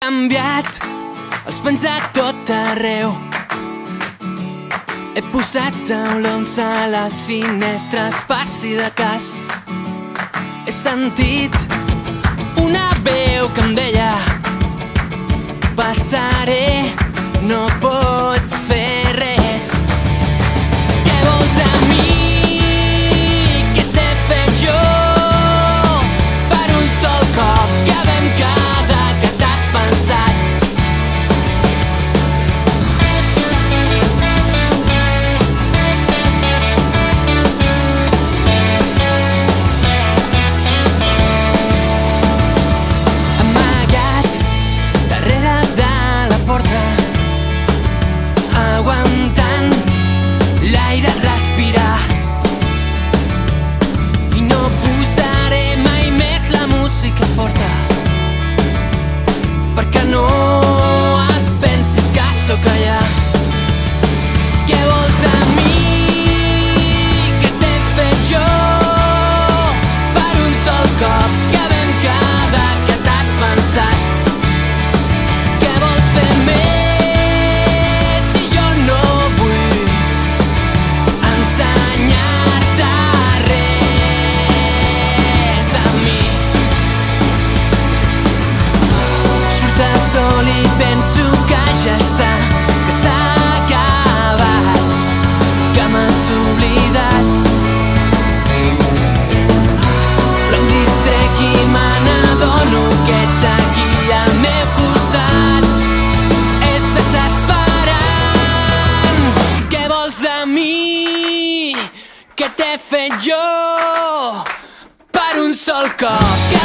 Canviat, els pens a tot arreu. He posat taulons a les finestres per si de cas. He sentit una veu que em deia: passaré, no pots fer res. Què vols de mi? Què t'he fet jo? Per un sol cop que vam quedar, que t'has pensat. Aguantant l'aire a respirar, i no posaré mai més la música forta perquè no et pensis que sóc allà. Què vols de mi? Què t'he fet jo? Per un sol cop que vam quedar, que t'has pensat. Què vols fer més? Sol i penso que ja està, que s'ha acabat, que m'has oblidat. Però em distrec i me n'adono que ets aquí al meu costat. És desesperant. Què vols de mi? Què t'he fet jo? Per un sol cop.